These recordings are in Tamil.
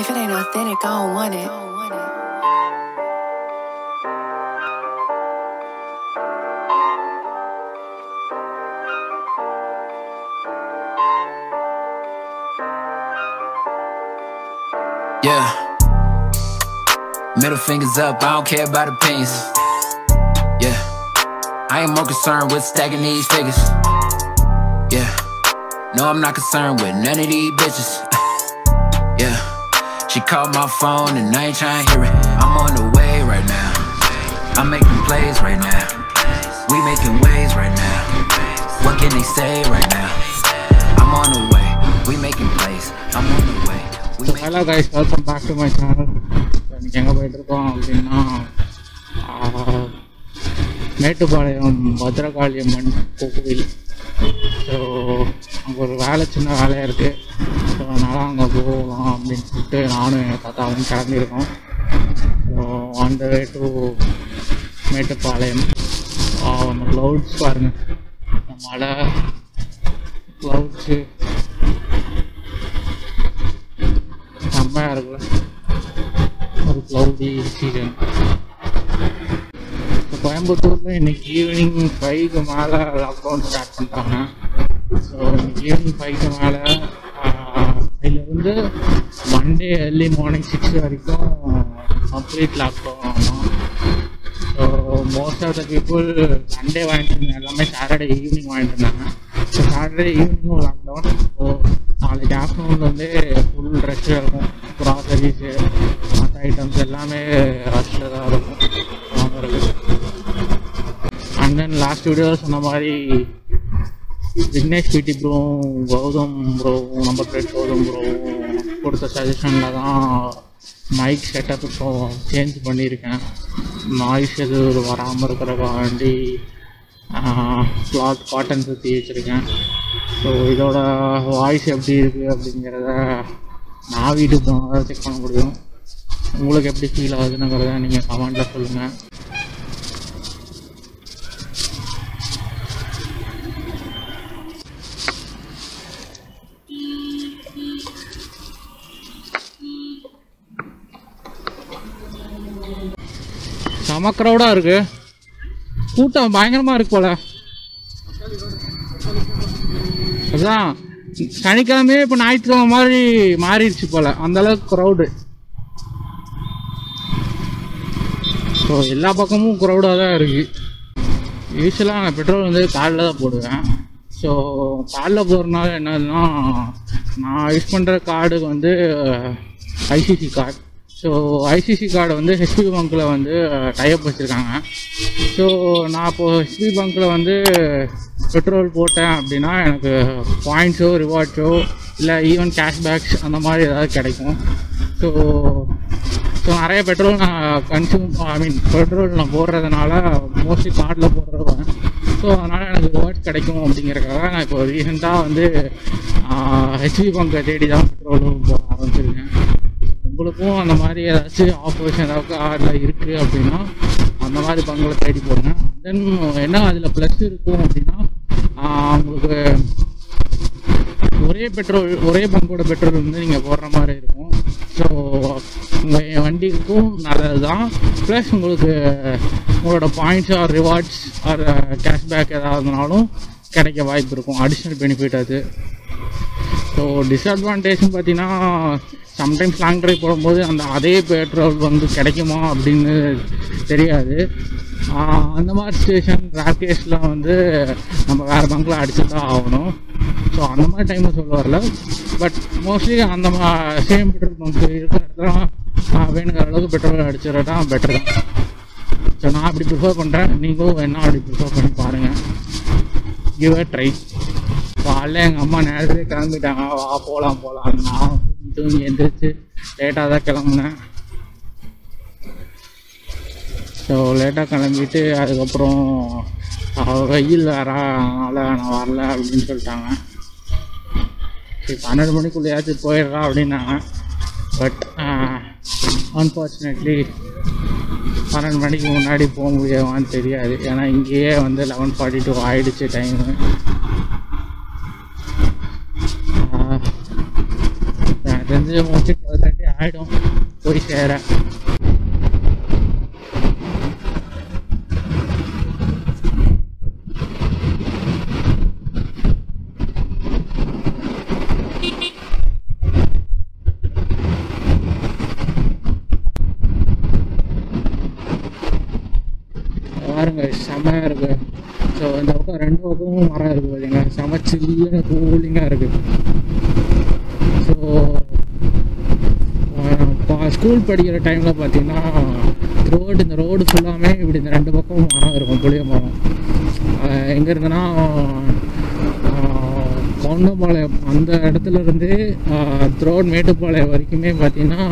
If it ain't authentic, I don't want it. Yeah. Middle fingers up, I don't care about opinions. Yeah. I ain't more concerned with stacking these figures. Yeah. No, I'm not concerned with none of these bitches. Yeah. She called my phone and I ain't tryna hear it. I'm on the way right now. I'm making plays right now. We making waves right now. What can they say right now? I'm on the way. We making plays. I'm on the way. We making plays. Hello guys, welcome back to my channel. Mettupalayam Bhadrakaliyamman Kokil. So, நாங்கள் அங்கே போகலாம் அப்படின்னு சொல்லிட்டு நானும் எங்கள் தாத்தாவும் கிளம்பியிருக்கோம். So on the way to Mettupalayam. நம்ம க்ளவுட்ஸ் பாருங்கள், மழை க்ளவுட்ஸு செம்மையாக இருக்குல்ல, ஒரு க்ளவுடி சீசன். இப்போ கோயம்புத்தூரில் இன்றைக்கி ஈவினிங் 5க்கு மேலே லாக்டவுன் ஸ்டார்ட் பண்ணுறாங்க. ஸோ இன்றைக்கி ஈவினிங் 5க்கு மேலே இதுலேருந்து மண்டே ஏர்லி மார்னிங் 6 வரைக்கும் கம்ப்ளீட் லாக்டவுன் ஆகும். So most of the people Sunday வாங்கிட்டு எல்லாமே சாட்டர்டே ஈவினிங் வாங்கிட்டு இருந்தாங்க. ஸோ சாட்டர்டே ஈவினிங்கும் லாக்டவுன். ஸோ நாளைக்கு ஆஃப்டர்நூன் வந்து ஃபுல் ரஷ்ஷாக இருக்கும். க்ராசரிஸு மற்ற ஐட்டம்ஸ் எல்லாமே ரஷ்ஷாக தான் இருக்கும் வாங்குறதுக்கு. அண்ட் தென் லாஸ்ட் வீடியோ சொன்ன மாதிரி விக்னேஷ் பிடி ப்ரோவும் கௌதம் ப்ரோவும் நம்பர் பிளேட் கௌதம் ப்ரோவும் கொடுத்த சஜஷனில் தான் மைக் செட்டப் இப்போ சேஞ்ச் பண்ணியிருக்கேன். நாய்ஸ் எதுவும் வராமல் இருக்கிறப்ப வேண்டி கிளாத் காட்டன் சுற்றி வச்சுருக்கேன். ஸோ இதோட வாய்ஸ் எப்படி இருக்குது அப்படிங்கிறத நான் வீட்டுக்கு போனால் செக் பண்ண முடியும். உங்களுக்கு எப்படி ஃபீல் ஆகுதுங்கிறத நீங்கள் கமெண்டில் சொல்லுங்கள். செம க்ரௌடாக இருக்கு, கூட்டம் பயங்கரமாக இருக்கு போல. அதுதான் சனிக்கிழமையே இப்போ ஞாயிற்றுக்கிழமை மாதிரி மாறிடுச்சு போல, அந்த அளவுக்கு க்ரௌடு. ஸோ எல்லா பக்கமும் க்ரௌடாக தான் இருக்கு. யூஸ்வலாக நான் பெட்ரோல் வந்து காலில் தான் போடுவேன். ஸோ காலில் போடுறதுனால என்னதுன்னா, நான் யூஸ் பண்ணுற கார்டுக்கு வந்து ICC card. So ICC card வந்து ஹெச்பி பேங்க்கில் வந்து டைப் வச்சுருக்காங்க. ஸோ நான் இப்போது ஹெச்பி பேங்க்கில் வந்து பெட்ரோல் போட்டேன் அப்படின்னா எனக்கு பாயிண்ட்ஸோ ரிவார்ட்ஸோ இல்லை ஈவன் கேஷ்பேக்ஸ் அந்த மாதிரி ஏதாவது கிடைக்கும். ஸோ ஸோ நிறைய பெட்ரோல் நான் பெட்ரோல் நான் போடுறதுனால மோஸ்ட்லி கார்டில் போடுறேன். ஸோ அதனால் எனக்கு ரிவார்ட்ஸ் கிடைக்கும் அப்படிங்கிறக்காக நான் இப்போ ரீசெண்டாக வந்து ஹெச்பி பேங்க்கை தேடி தான் பெட்ரோலும் போட ஆரம்பிச்சிருக்கேன். உங்களுக்கும் அந்த மாதிரி ஏதாச்சும் ஆஃபர்ஸ் ஏதாவது கார்டில் இருக்குது அப்படின்னா அந்த மாதிரி பங்களை தேடி போடுங்க. தென் என்ன அதில் ப்ளஸ் இருக்கும் அப்படின்னா, உங்களுக்கு ஒரே பங்கோட பெட்ரோல் வந்து நீங்கள் போடுற மாதிரி இருக்கும். ஸோ உங்கள் வண்டிக்கும் நல்லது தான். ப்ளஸ் உங்களுக்கு உங்களோட points or rewards or cashback ஏதாவதுனாலும் கிடைக்க வாய்ப்பு இருக்கும், அடிஷ்னல் பெனிஃபிட் அது. ஸோ டிஸ்அட்வான்டேஜ்னு பார்த்தீங்கன்னா, சம்டைம்ஸ் லாங் ட்ரைவ் போடும்போது அந்த அதே பெட்ரோல் வந்து கிடைக்குமா அப்படின்னு தெரியாது. அந்த மாதிரி சுச்சுவேஷன் ரேர் கேஸ்லாம் வந்து நம்ம வேறு பங்கில் அடிச்சு தான் ஆகணும். ஸோ அந்த மாதிரி டைமும் சொல்ல வரல, பட் மோஸ்ட்லி அந்த சேம் பெட்ரோல் பங்கு இருக்கிற இடத்துல வேணுங்கிற அளவுக்கு பெட்ரோல் அடிச்சுடா பெட்டர் தான். ஸோ நான் அப்படி ப்ரிஃபர் பண்ணுறேன், நீங்களும் என்ன அப்படி ப்ரிஃபர் பண்ணி பாருங்கள். Give a try. காலையில் எங்கள் அம்மா நேரத்துலேயே கிளம்பிட்டாங்க, வா போகலாம் போகலாம். நான் தூங்கி எழுந்திரிச்சு லேட்டாக தான் கிளம்புனேன். ஸோ லேட்டாக கிளம்பிட்டு அதுக்கப்புறம் வெயில் வரா அதனால் நான் வரல அப்படின்னு சொல்லிட்டாங்க. சரி 12 மணிக்குள்ளேயாச்சும் போயிடுறா அப்படின்னாங்க. பட் அன்ஃபார்ச்சுனேட்லி 12 மணிக்கு முன்னாடி போக முடியாதான்னு தெரியாது, ஏன்னா இங்கேயே வந்து 11:42 ஆகிடுச்சு டைமு. தெரிஞ்சு மோஸ்ட்லி 12:30 ஆயிடும் போய் சேர. செமையா இருக்கு. ஸோ இந்த பக்கம் ரெண்டு பக்கமும் மரம் இருக்குது பார்த்தீங்கன்னா, செம சில்லுன்னு கூலிங்காக இருக்குது. ஸோ ஸ்கூல் படிக்கிற டைமில் பார்த்தீங்கன்னா ரோடு, இந்த ரோடு ஃபுல்லாமே இப்படி இந்த ரெண்டு பக்கமும் மரம் இருக்கும், புளிய மரம். எங்கே இருந்துன்னா கவுண்டம்பாளையம் அந்த இடத்துலருந்து த்ரோட் மேட்டுப்பாளையம் வரைக்குமே பார்த்தீங்கன்னா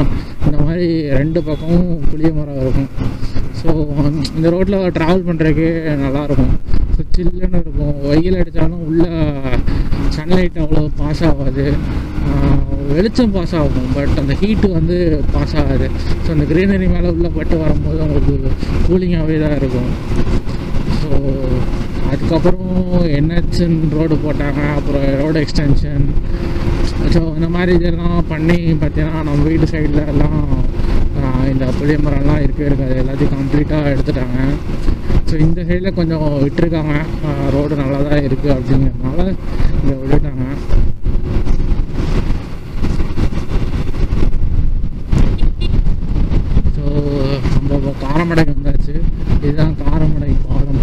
இந்த மாதிரி ரெண்டு பக்கமும் புளிய மரம் இருக்கும். ஸோ இந்த ரோட்டில் ட்ராவல் பண்ணுறதுக்கு நல்லாயிருக்கும். ஸோ சில்லுன்னு இருக்கும். வெயில் அடித்தாலும் உள்ளே சன்லைட் அவ்வளோ பாஸ் ஆகாது, வெளிச்சம் பாஸ் ஆகும், பட் அந்த ஹீட்டு வந்து பாஸ் ஆகாது. ஸோ அந்த க்ரீனரி மேலே உள்ளே பட்டு வரும்போது அவங்களுக்கு கூலிங்காகவே தான் இருக்கும். ஸோ அதுக்கப்புறம் என்ஹெச்என் ரோடு போட்டாங்க, அப்புறம் ரோடு எக்ஸ்டென்ஷன். ஸோ இந்த மாதிரி இதெல்லாம் பண்ணி பார்த்தீங்கன்னா நம்ம வீட்டு சைடில் எல்லாம் இந்த புளிய மரம்லாம் இருக்கவே இருக்காது, எல்லாத்தையும் கம்ப்ளீட்டாக எடுத்துட்டாங்க. ஸோ இந்த சைடில் கொஞ்சம் விட்டுருக்காங்க, ரோடு நல்லா தான் இருக்குது அப்படிங்கிறதுனால இங்கே விட்டுட்டாங்க. ஸோ நம்ம காரமடை வந்தாச்சு, இதுதான் காரமடை பாலம்.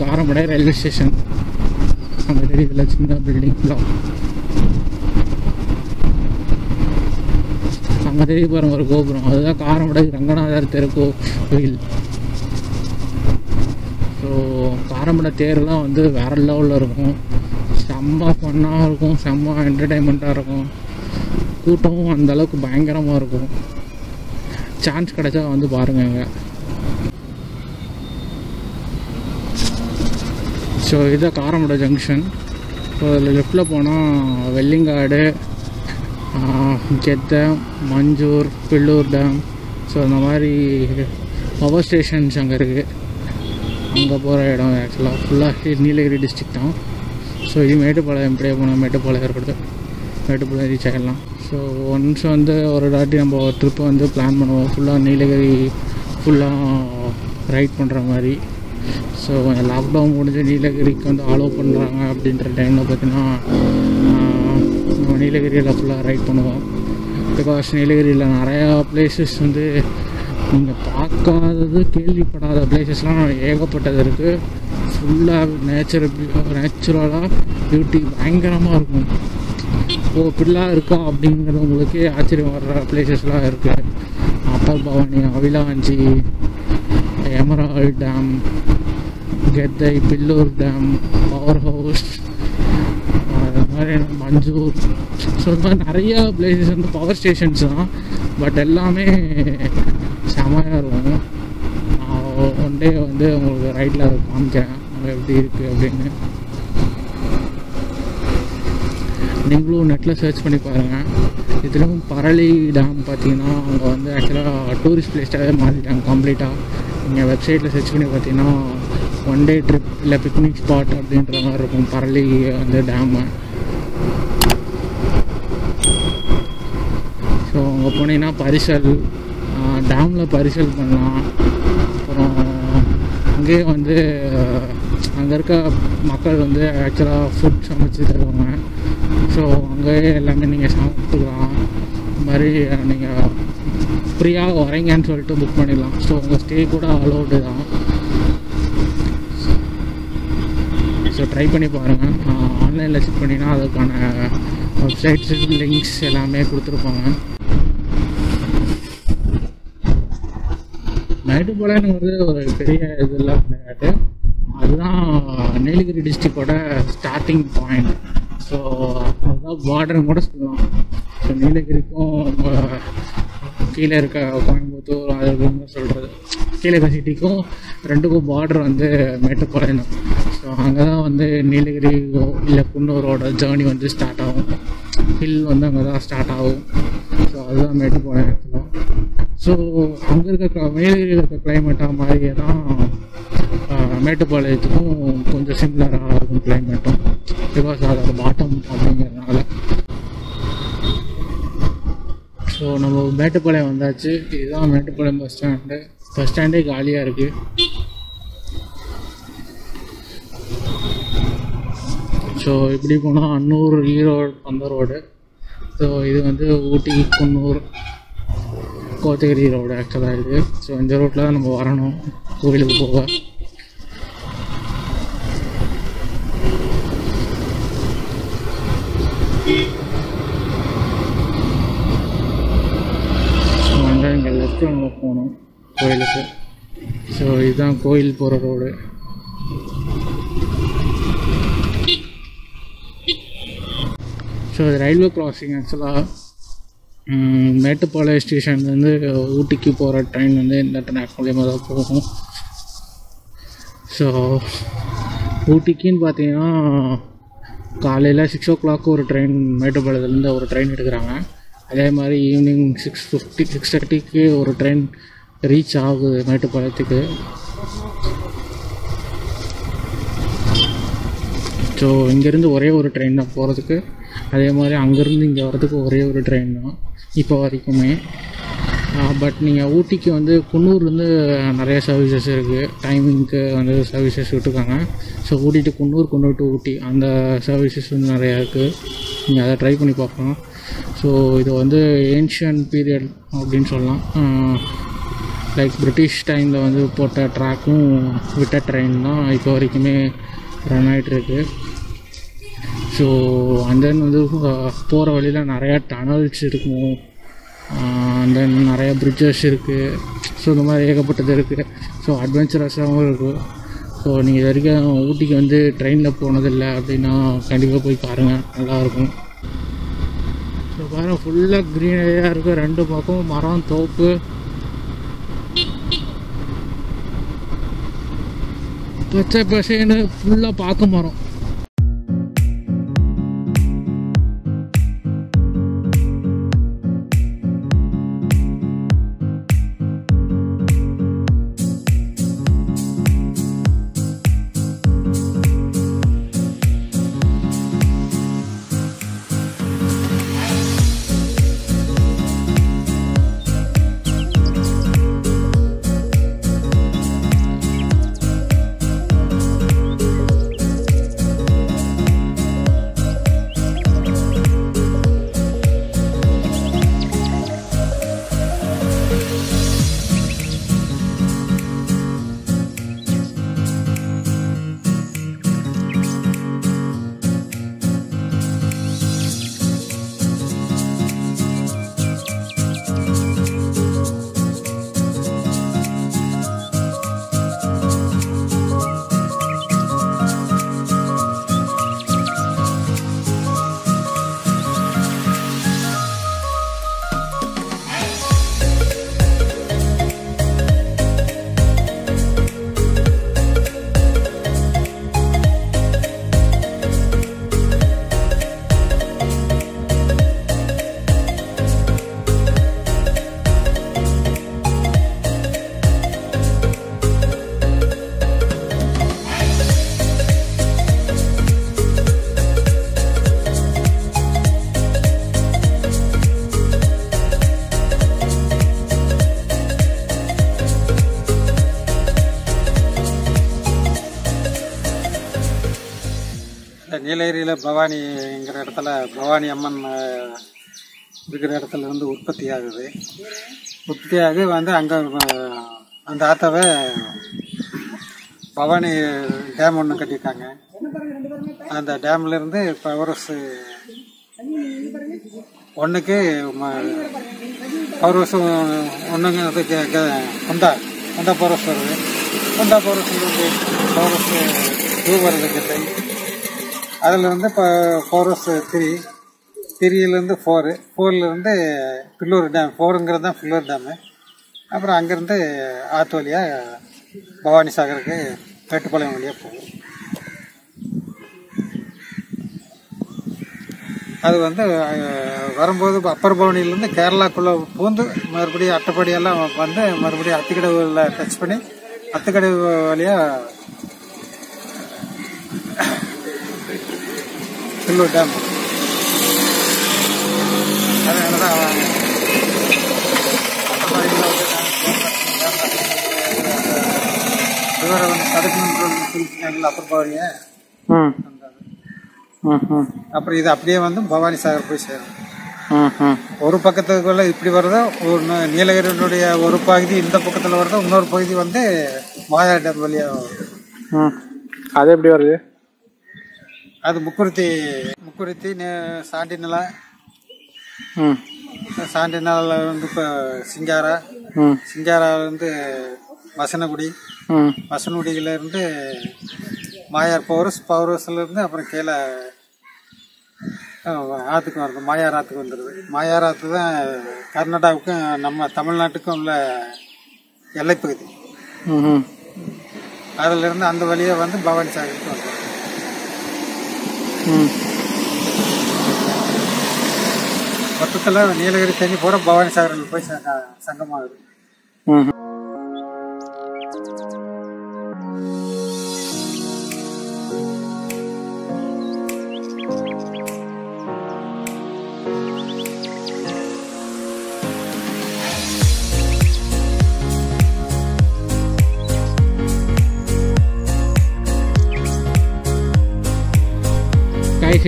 காரமடை ரயில்வே ஸ்டேஷன் அந்த இதில் சின்ன பில்டிங் பிளாக் அங்கே தெரிய போகிற ஒரு கோபுரம், அதுதான் காரமடை ரங்கநாதர் தெருக்கோ கோயில். ஸோ காரமடை தேர்லாம் வந்து வேறு லெவலில் இருக்கும், செம்ம ஃபன்னாக இருக்கும், செம்ம என்டர்டைன்மெண்ட்டாக இருக்கும், கூட்டமும் அந்தளவுக்கு பயங்கரமாக இருக்கும். சான்ஸ் கிடைச்சா வந்து பாருங்க. ஸோ இதுதான் காரமடை ஜங்ஷன். ஸோ அதில் லெஃப்டில் போனால் வெள்ளிங்காடு, கெத்த, மஞ்சூர், பில்லூர் டேம். ஸோ இந்த மாதிரி பவர் ஸ்டேஷன்ஸ் அங்கே இருக்குது, அங்கே போகிற இடம். ஆக்சுவலாக ஃபுல்லாக நீலகிரி டிஸ்ட்ரிக்ட் தான். ஸோ இது மேட்டுப்பாளையம், இப்படியே போனால் மேட்டுப்பாளையம் இருக்குது, மேட்டுப்பாளையம் ரீச் ஆகிடலாம். ஸோ ஒன்ஸ் வந்து ஒரு தாட்டி நம்ம ட்ரிப்பு வந்து பிளான் பண்ணுவோம், ஃபுல்லாக நீலகிரி ஃபுல்லாக ரைட் பண்ணுற மாதிரி. ஸோ லாக்டவுன் முடிஞ்சு நீலகிரிக்கு வந்து அலோவ் பண்ணுறாங்க அப்படின்ற டைமில் பார்த்திங்கன்னா நம்ம நீலகிரியில் ஃபுல்லாக ரைட் பண்ணுவோம். பிகாஸ் நீலகிரியில் நிறையா பிளேசஸ் வந்து நீங்கள் பார்க்காதது, கேள்விப்படாத பிளேசஸ்லாம் ஏகப்பட்டது இருக்குது. ஃபுல்லாக நேச்சுரலாக பியூட்டி பயங்கரமாக இருக்கும். ஓ இப்படிலாம் இருக்கா அப்படிங்கிறது உங்களுக்கே ஆச்சரியம் வர்ற பிளேசஸ்லாம் இருக்குது. Upper Bhavani, Avalanche, Emerald dam, கெத்தை, பில்லூர் டேம், பவர் ஹவுஸ், அது மாதிரி மஞ்சூர். ஸோ இந்த மாதிரி நிறையா பிளேசஸ் வந்து பவர் ஸ்டேஷன்ஸ் தான், பட் எல்லாமே செமையாக இருக்கும். நான் ஒன் டே வந்து உங்களுக்கு ரைட்டில் அதை காமிக்கிறேன், அங்கே எப்படி இருக்குது அப்படின்னு. நீங்களும் நெட்டில் சர்ச் பண்ணி பாருங்கள். இதுலேயும் பரளி டேம் பார்த்தீங்கன்னா அவங்க வந்து ஆக்சுவலாக டூரிஸ்ட் பிளேஸ்டாகவே மாற்றிட்டாங்க கம்ப்ளீட்டாக. நீங்கள் வெப்சைட்டில் சர்ச் பண்ணி பார்த்தீங்கன்னா ஒன் டே ட்ரிப் இல்லை பிக்னிக் ஸ்பாட் அப்படின்ற மாதிரி இருக்கும் பரளி அந்த டேமு. ஸோ அங்கே போனீங்கன்னா பரிசல், டேமில் பரிசல் பண்ணலாம். அப்புறம் அங்கேயே வந்து அங்கே இருக்க மக்கள் வந்து ஆக்சுவலாக ஃபுட் சமைச்சு தருவாங்க. ஸோ அங்கேயே எல்லாமே நீங்கள் சாப்பிட்டுக்கலாம். இந்த மாதிரி நீங்கள் ஃப்ரீயாக வரீங்கன்னு சொல்லிட்டு புக் பண்ணிடலாம். ஸோ உங்கள் ஸ்டே கூட அலோவ்டு தான். ஸோ ட்ரை பண்ணி பாருங்கள். ஆன்லைனில் செக் பண்ணிங்கன்னா அதுக்கான வெப்சைட்ஸு லிங்க்ஸ் எல்லாமே கொடுத்துருப்பாங்க. மேட்டுப்பாளையம்ங்கிறது ஒரு பெரிய இதெல்லாம் கிடையாது, அதுதான் நீலகிரி டிஸ்ட்ரிக்டோட ஸ்டார்டிங் பாயிண்ட். ஸோ அதுதான் பார்டர் கூட சொல்லலாம். ஸோ நீலகிரிக்கும் கீழே இருக்க கோயம்புத்தூர் அதுக்குன்னு சொல்கிறது, கீழே இருக்க சிட்டிக்கும் ரெண்டுக்கும் பார்டர் வந்து மேட்டுப்பாளையம் தான். ஸோ அங்கே தான் வந்து நீலகிரி இல்லை குன்னூரோட ஜேர்னி வந்து ஸ்டார்ட் ஆகும். ஹில் வந்து அங்கே தான் ஸ்டார்ட் ஆகும். ஸோ அதுதான் மேட்டுப்பாளையம் ஆக்சுவலாக. ஸோ அங்கே இருக்க மேலேரியில் இருக்க கிளைமேட்டாக மாதிரியே தான் மேட்டுப்பாளையத்துக்கும் கொஞ்சம் சிம்லராக இருக்கும் கிளைமேட்டும், பிகாஸ் அதோட பாட்டம் அப்படிங்கிறதுனால. ஸோ நம்ம மேட்டுப்பாளையம் வந்தாச்சு. இதுதான் மேட்டுப்பாளையம் பஸ் ஸ்டாண்டு. பஸ் ஸ்டாண்டே காலியாக இருக்குது. ஸோ இப்படி போனால் அன்னூர், ஈரோடு, அந்த ரோடு. ஸோ இது வந்து ஊட்டி, குன்னூர், கோத்தகிரி ரோடு ஆக்சுவலாக இருக்குது. ஸோ இந்த ரோட்டில் தான் நம்ம வரணும் கோவிலுக்கு போக. நம்ம போகணும் கோயிலுக்கு. ஸோ இதுதான் கோயில் போகிற ரோடு. ஸோ இது ரயில்வே கிராசிங் ஆக்சுவலாக. மேட்டுப்பாளையம் ஸ்டேஷன்லேருந்து ஊட்டிக்கு போகிற ட்ரெயின் வந்து இந்த ட்ராக் மூலியமாக தான் போகும். ஸோ ஊட்டிக்குன்னு பார்த்தீங்கன்னா காலையில் 6 o'clock ஒரு ட்ரெயின், மேட்டுப்பாளையத்துலேருந்து ஒரு ட்ரெயின் எடுக்கிறாங்க. அதே மாதிரி ஈவினிங் 6:30 ஒரு ட்ரெயின் ரீச் ஆகுது மேட்டுப்பாளையத்துக்கு. ஸோ இங்கேருந்து ஒரே ஒரு ட்ரெயின் தான் போகிறதுக்கு, அதே மாதிரி அங்கேருந்து இங்கே வர்றதுக்கு ஒரே ஒரு ட்ரெயின் தான் இப்போ வரைக்குமே. பட் நீங்கள் ஊட்டிக்கு வந்து குன்னூர்லேருந்து நிறைய சர்வீசஸ் இருக்குது, டைமிங்க்கு வந்து சர்வீசஸ் விட்டுருக்காங்க. So Ooty to Coonoor, Coonoor to Ooty, அந்த சர்வீசஸ் வந்து நிறையா இருக்குது. நீங்கள் அதை ட்ரை பண்ணி பார்க்கலாம். ஸோ இது வந்து ஏன்ஷியன்ட் பீரியட் அப்படின்னு சொல்லலாம். லைக் பிரிட்டிஷ் டைமில் வந்து போட்ட ட்ராக்கும் விட்ட ட்ரெயின் தான் இப்போ வரைக்குமே ரன் ஆகிட்டுருக்கு. ஸோ அண்ட் தென் வந்து போகிற வழியில் நிறையா டனல்ஸ் இருக்கும், அண்ட் தென் நிறையா பிரிட்ஜஸ் இருக்குது. ஸோ இந்த மாதிரி ஏகப்பட்டது இருக்குது. ஸோ அட்வென்ச்சரஸாகவும் இருக்கும். ஸோ நீங்கள் இது வரைக்கும் ஊட்டிக்கு வந்து ட்ரெயினில் போனதில்லை அப்படின்னா கண்டிப்பாக போய் பாருங்கள், நல்லாயிருக்கும். ஸோ பாருங்கள், ஃபுல்லாக க்ரீனரியாக இருக்குது. ரெண்டு பக்கம் மரம், தோப்பு. பச்சை பசைன்னு ஃபுல்லாக பார்க்க மரம். நீலகிரியில் பவானிங்கிற இடத்துல பவானி அம்மன் இருக்கிற இடத்துல இருந்து உற்பத்தி ஆகுது. உற்பத்தியாகி வந்து அங்கே அந்த ஆத்தாவை பவானி டேம் ஒன்று கட்டியிருக்காங்க. அந்த டேம்லேருந்து பவர் ஹவுஸ் ஒன்றுக்கு பவர் ஹவுஸ் ஒன்றுங்கிறது குந்தா குந்தா பவர் ஹவுஸ் வருது. குந்தா பவர் ஹவுஸ்லேருந்து பவர் ஹவுஸ் 2 வருது கிட்ட. அதிலேருந்து இப்போ 4 + 3, 3 லேருந்து 4, 4லேருந்து பில்லூர் டேம். 4ங்கிறது தான் பில்லூர் டேமு. அப்புறம் அங்கேருந்து ஆற்று வழியாக பவானி சாகருக்கு மேட்டுப்பாளையம் வழியாக போகும். அது வந்து வரும்போது அப்பர் பவனியிலேருந்து கேரளாக்குள்ளே பூந்து மறுபடியும் அட்டப்படியெல்லாம் வந்து மறுபடியும் அத்திக்கடவுல டச் பண்ணி அத்திக்கடவு வழியாக பில்லூர் டேம் அப்பர் பவனியை அப்புறம் இது அப்படியே வந்து பவானி சாகர் போய் சேரும். ஒரு பக்கத்துக்குள்ள இப்படி வருது, ஒரு நீலகிரியினுடைய ஒரு பகுதி இந்த பக்கத்தில் வருது, இன்னொரு பகுதி வந்து மாயா டேம் வழியா வரும். அது எப்படி வருது? அது முக்குருத்தி சாண்டிநிலா சாண்டிநில வந்து இப்போ சிங்காராலேருந்து வசனகுடி, வசனகுடியிலேருந்து மாயார் பவர் ஹவுஸ்லேருந்து அப்புறம் கீழே ஆற்றுக்கு வருது, மாயார் ஆற்றுக்கு வந்துடுது. மாயார் ஆற்று தான் கர்நாடகாவுக்கும் நம்ம தமிழ்நாட்டுக்கும் உள்ள எல்லைப்பகுதி. அதிலிருந்து அந்த வழியை வந்து பவானி சாகருக்கு வந்துடுது. மொத்தத்தில் நீலகிரி தண்ணி போகிற பவானி சாகரில் போய் சங்கமாகுது.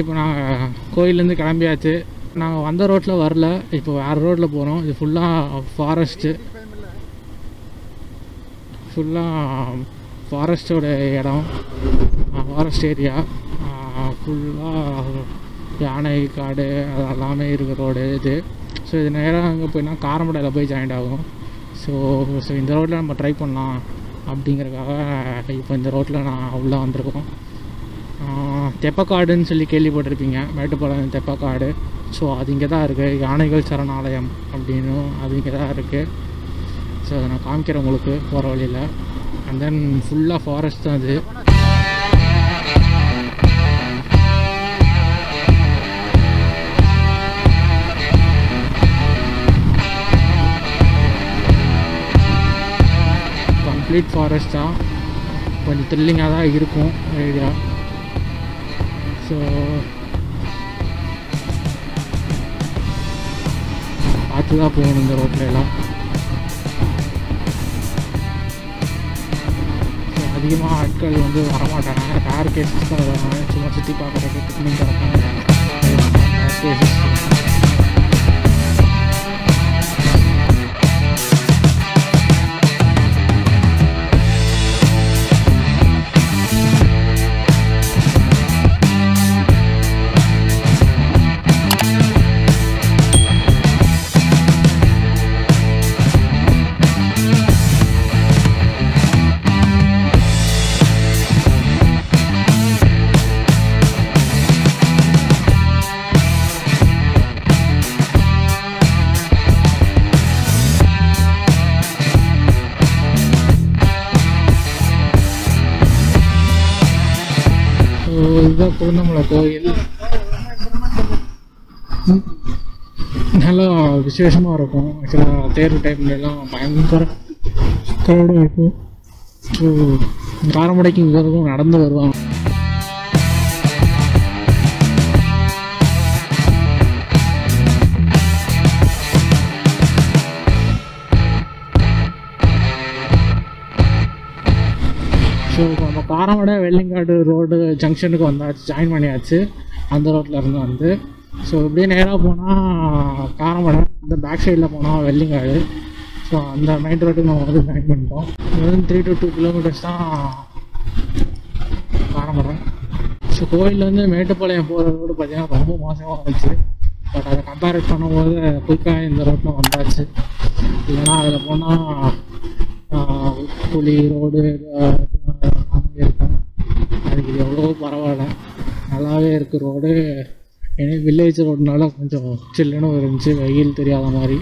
இப்போ நாங்கள் கோயிலேருந்து கிளம்பியாச்சு. நாங்கள் வந்த ரோட்டில் வரல, இப்போ வேறு ரோட்டில் போகிறோம். இது ஃபுல்லாக ஃபாரஸ்டோட இடம், ஃபாரஸ்ட் ஏரியா ஃபுல்லாக யானை காடு அது எல்லாமே இருக்கிற ரோடு இது. ஸோ இது நேராக அங்கே போய்னா காரமடையில் போய் ஜாயிண்ட் ஆகும். ஸோ இந்த ரோட்டில் நம்ம ட்ரை பண்ணலாம் அப்படிங்கிறக்காக இப்போ இந்த ரோட்டில் நான் உள்ளே வந்திருக்கோம். தெப்பக்காடுன்னு சொல்லி கேள்விப்பட்டிருப்பீங்க, மேட்டுப்பாளையம் தெப்பக்காடு. ஸோ அது இங்கே தான் இருக்குது, யானைகள் சரணாலயம் அப்படின்னும் அது இங்கே தான் இருக்குது. ஸோ அதை நான் காமிக்கிறேன் உங்களுக்கு போகிற வழியில். அண்ட் தென் ஃபுல்லாக ஃபாரஸ்ட் தான் அது. கம்ப்ளீட் ஃபாரஸ்ட் தான், கொஞ்சம் த்ரில்லிங்காக தான் இருக்கும் ஏரியா. ஸோ பார்த்து தான் போகணும் இந்த ரோட்லலாம். ஸோ அதிகமாக ஆட்கள் வந்து வரமாட்டாங்க, கார் கேசஸ் தான் வருவாங்க, சும்மா சுற்றி பார்க்குறதுக்கு பிக்னிக் வரமாட்டாங்க. குருந்தமலை கோயில் நல்லா விசேஷமாக இருக்கும். ஆக்சுவலாக தேர்வு டைம்லாம் பயங்கர க்ரௌடாக இருக்கும். ஸோ காரமடைக்கு இங்கும் நடந்து வருவாங்க. ஸோ நம்ம காரமடை வெள்ளிங்காடு ரோடு ஜங்ஷனுக்கு வந்தாச்சு, ஜாயின் பண்ணியாச்சு அந்த ரோட்டில் இருந்து வந்து. ஸோ இப்படியே நேராக போனால் காரமடை, இந்த பேக் சைடில் போனால் வெள்ளிங்காடு. ஸோ அந்த மெயின் ரோட்டுக்கு நம்ம வந்து ஜாயின் பண்ணிட்டோம். வெறும் 3 to 2 kilometers தான் காரமடை. ஸோ கோயிலேருந்து மேட்டுப்பாளையம் போகிற ரோடு பார்த்திங்கன்னா ரொம்ப மோசமாக இருந்துச்சு. பட் அதை கம்பேர் பண்ணும்போது குயிக்காக இந்த ரோட்டில் வந்தாச்சு. இல்லைன்னா அதில் போனால் புலி ரோடு இருக்கேன், அதுக்கு இது எவ்வளோ பரவாயில்ல, நல்லாவே இருக்குது ரோடு. ஏன்னா வில்லேஜ் ரோடுனால கொஞ்சம் சில்லுன்னு இருந்துச்சு, வெயில் தெரியாத மாதிரி.